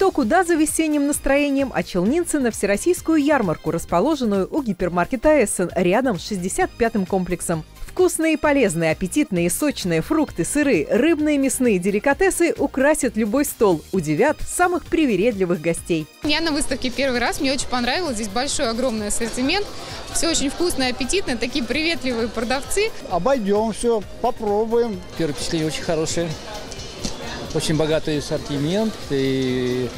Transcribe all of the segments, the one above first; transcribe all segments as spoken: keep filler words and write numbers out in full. Кто куда за весенним настроением, а челнинцы на Всероссийскую ярмарку, расположенную у гипермаркета «Эссен» рядом с шестьдесят пятым комплексом. Вкусные, полезные, аппетитные, сочные фрукты, сыры, рыбные, мясные деликатесы украсят любой стол, удивят самых привередливых гостей. Я на выставке первый раз, мне очень понравилось. Здесь большой, огромный ассортимент. Все очень вкусно и аппетитно, такие приветливые продавцы. Обойдем все, попробуем. Первые впечатления очень хорошие. Очень богатый ассортимент и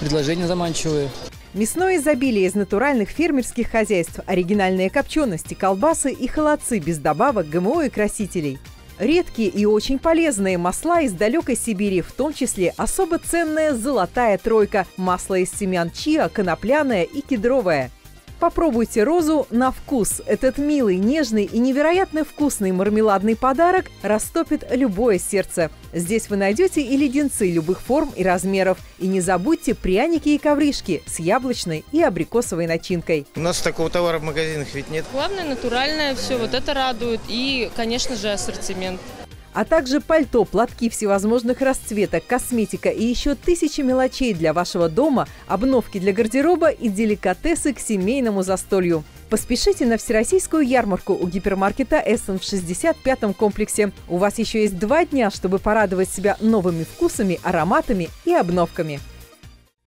предложения заманчивые. Мясное изобилие из натуральных фермерских хозяйств, оригинальные копчености, колбасы и холодцы без добавок, ГМО и красителей. Редкие и очень полезные масла из далекой Сибири, в том числе особо ценная «Золотая тройка» – масло из семян чиа, конопляное и кедровое. Попробуйте розу на вкус. Этот милый, нежный и невероятно вкусный мармеладный подарок растопит любое сердце. Здесь вы найдете и леденцы любых форм и размеров. И не забудьте пряники и ковришки с яблочной и абрикосовой начинкой. У нас такого товара в магазинах ведь нет. Главное, натуральное все, вот это радует. И, конечно же, ассортимент. А также пальто, платки всевозможных расцветок, косметика и еще тысячи мелочей для вашего дома, обновки для гардероба и деликатесы к семейному застолью. Поспешите на Всероссийскую ярмарку у гипермаркета «Эссен» в шестьдесят пятом комплексе. У вас еще есть два дня, чтобы порадовать себя новыми вкусами, ароматами и обновками.